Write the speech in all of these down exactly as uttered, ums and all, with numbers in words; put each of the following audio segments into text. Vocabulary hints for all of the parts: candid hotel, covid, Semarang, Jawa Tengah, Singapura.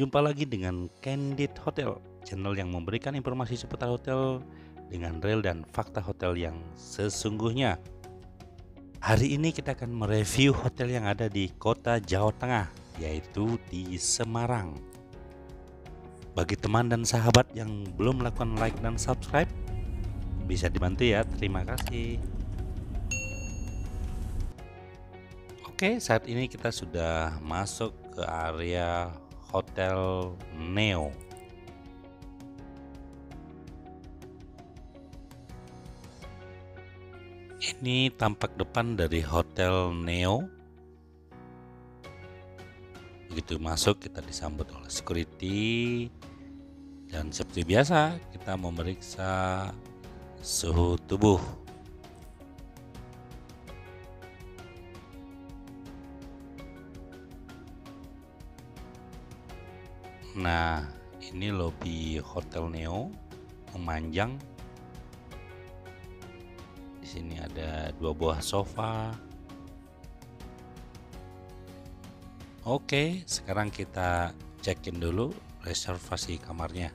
Jumpa lagi dengan Candid Hotel, channel yang memberikan informasi seputar hotel dengan real dan fakta hotel yang sesungguhnya. Hari ini kita akan mereview hotel yang ada di kota Jawa Tengah, yaitu di Semarang. Bagi teman dan sahabat yang belum melakukan like dan subscribe, bisa dibantu ya, terima kasih. Oke, saat ini kita sudah masuk ke area Hotel Neo. Ini tampak depan dari Hotel Neo. Begitu masuk kita disambut oleh security dan seperti biasa kita memeriksa suhu tubuh. Nah, ini lobi Hotel Neo memanjang. Di sini ada dua buah sofa. Oke, sekarang kita check-in dulu reservasi kamarnya.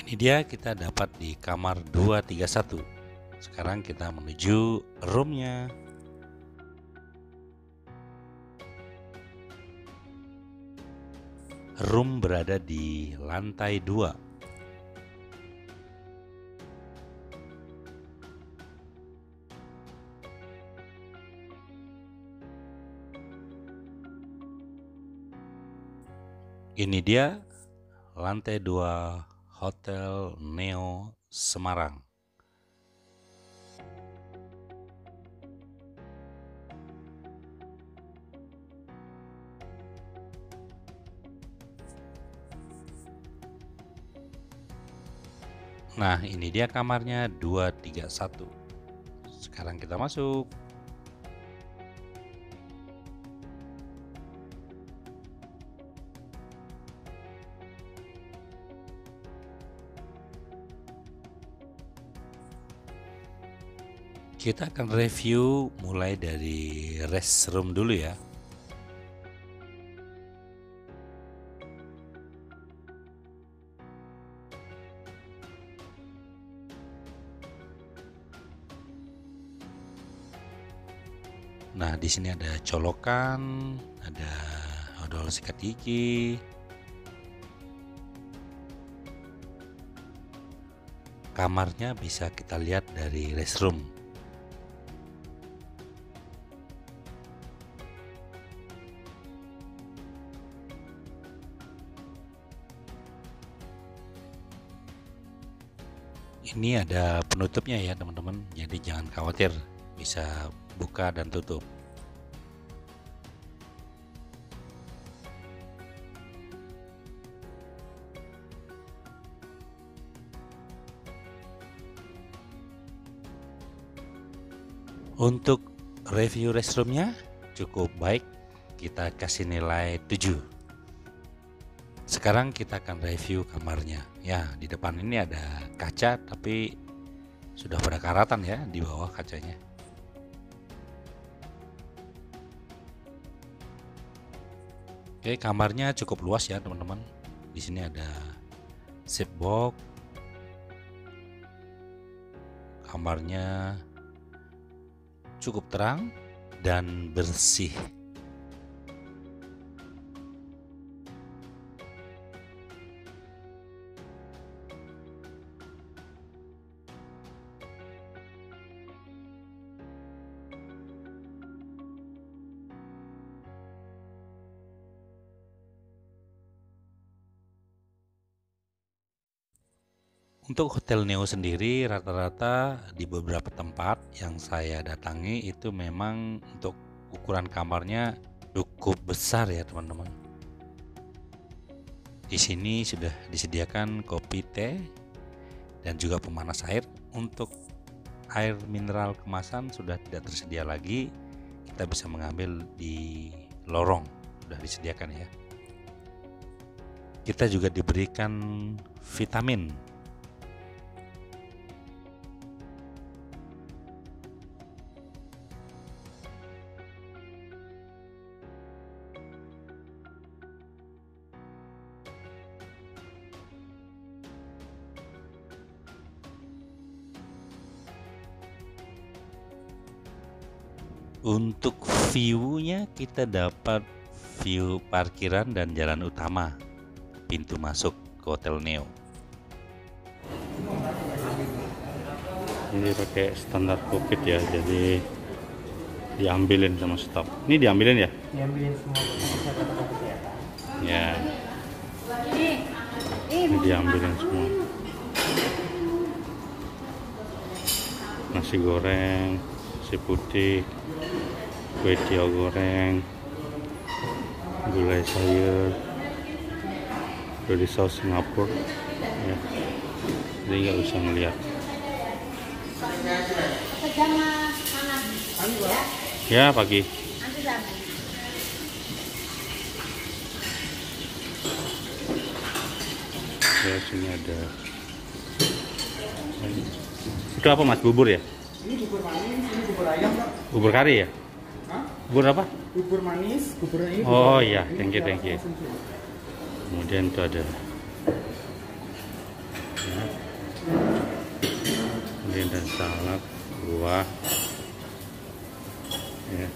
Ini dia, kita dapat di kamar dua tiga satu. Sekarang kita menuju roomnya. Room berada di lantai dua. Ini dia lantai dua Hotel Neo Semarang. Nah, ini dia kamarnya dua tiga satu. Sekarang kita masuk. Kita akan review mulai dari restroom dulu ya. Nah, di sini ada colokan, ada odol sikat gigi. Kamarnya bisa kita lihat dari restroom. Ini ada penutupnya ya teman-teman, jadi jangan khawatir, bisa buka dan tutup. Untuk review restroomnya cukup baik, kita kasih nilai tujuh. Sekarang kita akan review kamarnya ya. Di depan ini ada kaca tapi sudah pada karatan ya di bawah kacanya. Oke, kamarnya cukup luas ya teman-teman. Di sini ada safe box. Kamarnya cukup terang dan bersih. Untuk hotel neo sendiri rata-rata di beberapa tempat yang saya datangi itu memang untuk ukuran kamarnya cukup besar ya teman-teman. Di sini sudah disediakan kopi, teh, dan juga pemanas air. Untuk air mineral kemasan sudah tidak tersedia lagi, kita bisa mengambil di lorong, sudah disediakan ya. Kita juga diberikan vitamin. Untuk view-nya kita dapat view parkiran dan jalan utama pintu masuk ke hotel neo. Ini pakai standar covid ya, jadi diambilin sama staf. Ini diambilin ya? Diambilin semua protokol kesehatan. Ya. Ini diambilin semua. Nasi goreng, nasi putih, kue tiaw goreng, gulai sayur, dari saus Singapura ya. Jadi nggak usah ngeliat ya pagi. Ya sini ada itu apa mas, bubur ya? Ini bubur manis, ini bubur ayam Pak. Bubur kari ya? Bubur apa? Bubur manis, bubur ini. Oh iya, thank you, thank you. Kemudian itu ada. Ya. Kemudian ada salad, buah. Ya.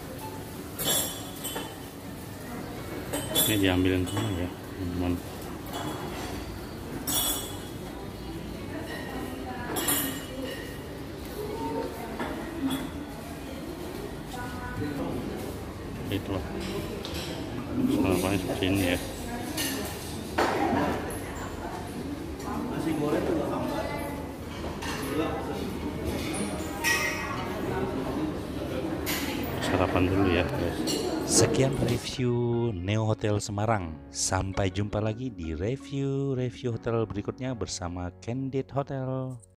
Ini diambilin semua ya, teman-teman. Itulah selama seperti ini ya. Sarapan dulu ya guys. Sekian review Neo Hotel Semarang. Sampai jumpa lagi di review-review hotel berikutnya bersama Candid Hotel.